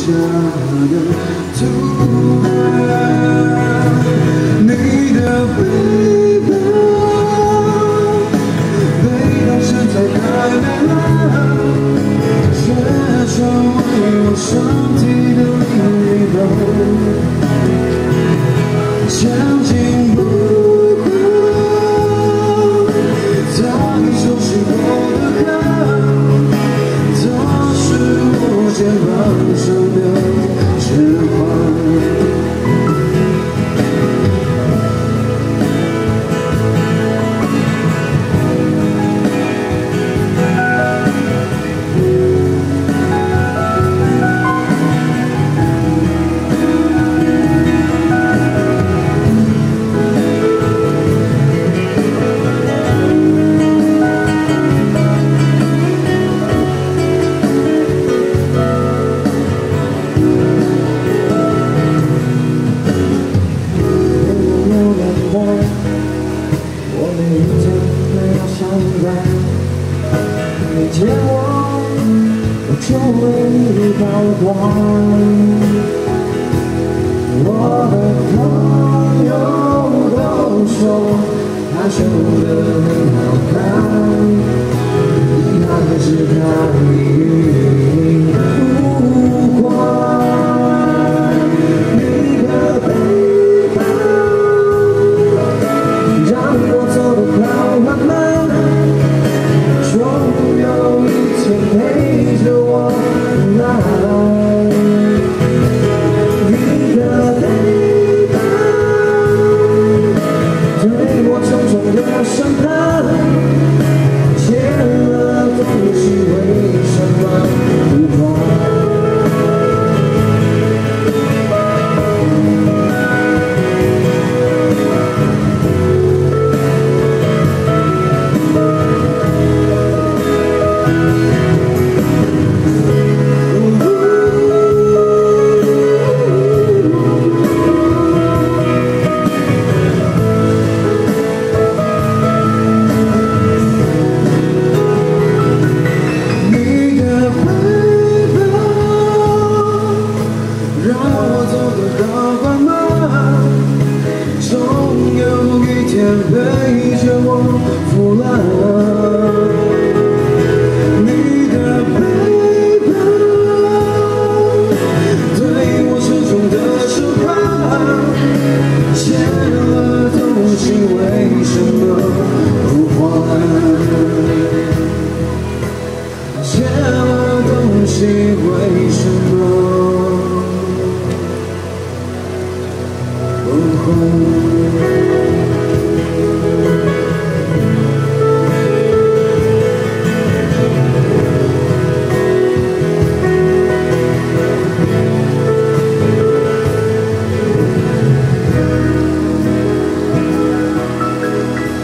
下的图案，你的背包被当时在海南，伸手为我身体的另一半，相信不过早已熟悉我的汗，它是我肩膀上的指环。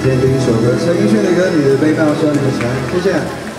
今天第一首歌，陈奕迅的歌《你的背包需要你的船》，谢谢。